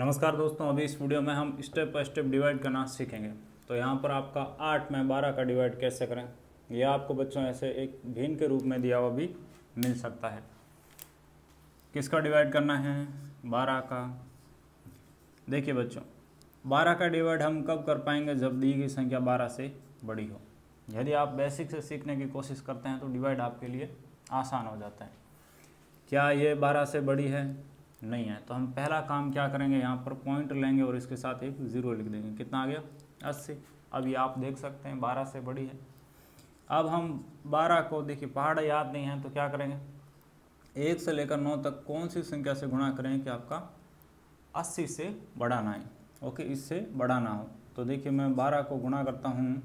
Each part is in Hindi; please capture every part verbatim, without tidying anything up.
नमस्कार दोस्तों, अभी इस वीडियो में हम स्टेप बाय स्टेप डिवाइड करना सीखेंगे। तो यहाँ पर आपका आठ में बारह का डिवाइड कैसे करें, यह आपको बच्चों ऐसे एक भिन्न के रूप में दिया हुआ भी मिल सकता है। किसका डिवाइड करना है? बारह का। देखिए बच्चों, बारह का डिवाइड हम कब कर पाएंगे? जब दी गई संख्या बारह से बड़ी हो। यदि आप बेसिक से सीखने की कोशिश करते हैं तो डिवाइड आपके लिए आसान हो जाता है। क्या ये बारह से बड़ी है? नहीं है। तो हम पहला काम क्या करेंगे, यहाँ पर पॉइंट लेंगे और इसके साथ एक ज़ीरो लिख देंगे। कितना आ गया? अस्सी। अब ये आप देख सकते हैं बारह से बड़ी है। अब हम बारह को, देखिए पहाड़ याद नहीं है तो क्या करेंगे, एक से लेकर नौ तक कौन सी संख्या से गुणा करें कि आपका अस्सी से बड़ा ना हो। ओके, इससे बड़ा ना हो। तो देखिए मैं बारह को गुणा करता हूँ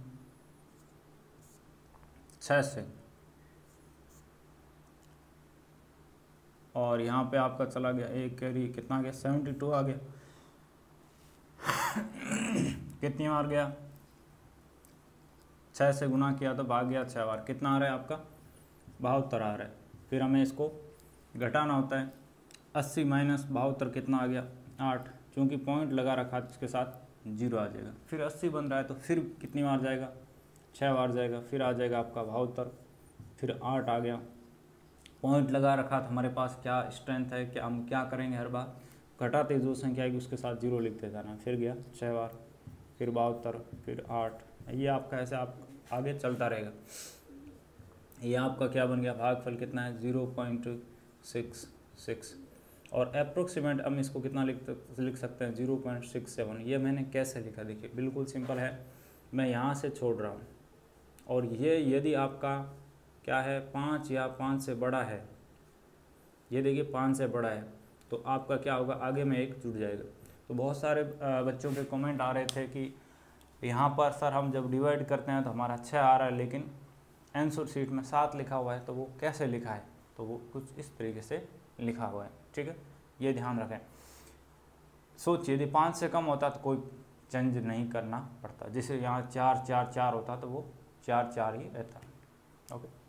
छः से, और यहाँ पे आपका चला गया एक कैरी, कितना गया? सेवेंटी टू आ गया। कितनी बार गया? छः से गुना किया तो भाग गया छः बार। कितना आ रहा है आपका? बहत्तर आ रहा है। फिर हमें इसको घटाना होता है। अस्सी माइनस बहत्तर कितना आ गया? आठ। क्योंकि पॉइंट लगा रखा है इसके साथ जीरो आ जाएगा। फिर अस्सी बन रहा है तो फिर कितनी बार जाएगा? छः बार जाएगा। फिर आ जाएगा आपका बहत्तर, फिर आठ आ गया। पॉइंट लगा रखा था, हमारे पास क्या स्ट्रेंथ है कि हम क्या करेंगे, हर बार घटाते जो संख्या आएगी उसके साथ जीरो लिखते जाना। फिर गया छः बार, फिर बहत्तर, फिर आठ। ये आपका ऐसे आप आगे चलता रहेगा। ये आपका क्या बन गया? भागफल कितना है? Zero point six six. और अप्रोक्सीमेट हम इसको कितना लिख लिख सकते हैं? Zero point six seven. ये मैंने कैसे लिखा, देखिए बिल्कुल सिंपल है। मैं यहाँ से छोड़ रहा हूँ, और ये यदि आपका क्या है, पाँच या पाँच से बड़ा है, ये देखिए पाँच से बड़ा है, तो आपका क्या होगा? आगे में एक जुड़ जाएगा। तो बहुत सारे बच्चों के कमेंट आ रहे थे कि यहाँ पर सर हम जब डिवाइड करते हैं तो हमारा छः आ रहा है, लेकिन आंसर शीट में सात लिखा हुआ है, तो वो कैसे लिखा है? तो वो कुछ इस तरीके से लिखा हुआ है। ठीक है, ये ध्यान रखें। सोचिए, यदि पाँच से कम होता तो कोई चेंज नहीं करना पड़ता। जैसे यहाँ चार चार चार होता तो वो चार चार ही रहता। ओके।